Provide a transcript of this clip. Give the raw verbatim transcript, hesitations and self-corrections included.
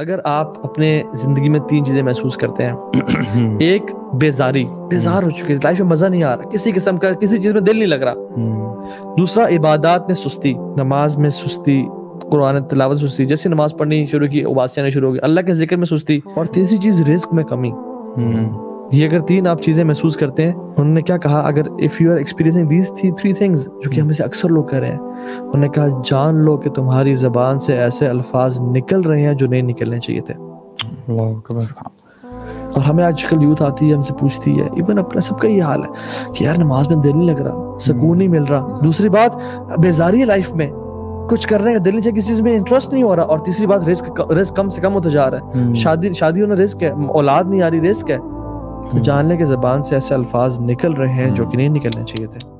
अगर आप अपने जिंदगी में तीन चीजें महसूस करते हैं, एक बेजारी, बेजार हो चुकी है, लाइफ में मजा नहीं आ रहा, किसी किस्म का किसी चीज में दिल नहीं लग रहा। दूसरा, इबादत में सुस्ती, नमाज में सुस्ती, कुरान तिलावत में सुस्ती, जैसी नमाज पढ़नी शुरू की उबासी आनी शुरू हो गई, अल्लाह के जिक्र में सुस्ती, और तीसरी चीज रिस्क में कमी। ये अगर तीन आप चीजें महसूस करते हैं, उन्होंने क्या कहा, अगर if you are experiencing these three things, जो कि हमें से अक्सर लोग कर रहे हैं, उन्होंने कहा जान लो कि तुम्हारी ज़बान से ऐसे अल्फाज निकल रहे हैं जो नहीं निकलने चाहिए थे। और हमें आजकल यूथ आती है, हमसे पूछती है, इवन अपना सबका ये हाल है कि यार नमाज में दिल नहीं लग रहा, सुकून नहीं मिल रहा। दूसरी बात, बेजारी है लाइफ में, कुछ करने का दिल नहीं, किसी चीज में इंटरेस्ट नहीं हो रहा। और तीसरी बात, रिस्क, रिस्क कम से कम होता जा रहा है, शादी शादी होना रिस्क है, औलाद नहीं आ रही रिस्क है। तो जान ले कि ज़बान से ऐसे अल्फाज निकल रहे हैं जो कि नहीं निकलने चाहिए थे।